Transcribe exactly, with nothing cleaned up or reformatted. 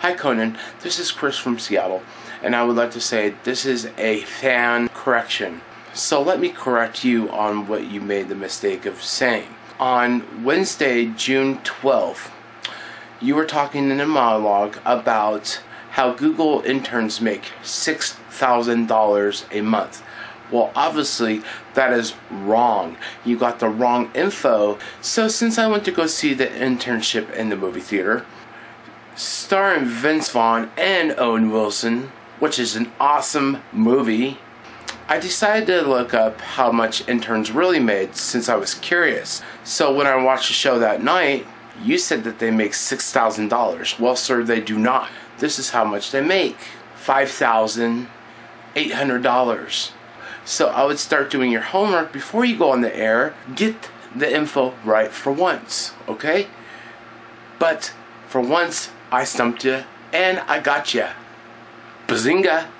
Hi Conan, this is Chris from Seattle, and I would like to say this is a fan correction. So let me correct you on what you made the mistake of saying. On Wednesday, June twelfth, you were talking in a monologue about how Google interns make six thousand dollars a month. Well, obviously, that is wrong. You got the wrong info. So since I went to go see the internship in the movie theater, starring Vince Vaughn and Owen Wilson, which is an awesome movie, I decided to look up how much interns really made since I was curious. So when I watched the show that night, you said that they make six thousand dollars. Well, sir, they do not. This is how much they make. five thousand eight hundred dollars. So I would start doing your homework before you go on the air. Get the info right for once, okay? But for once, I stumped you, and I got you. Bazinga!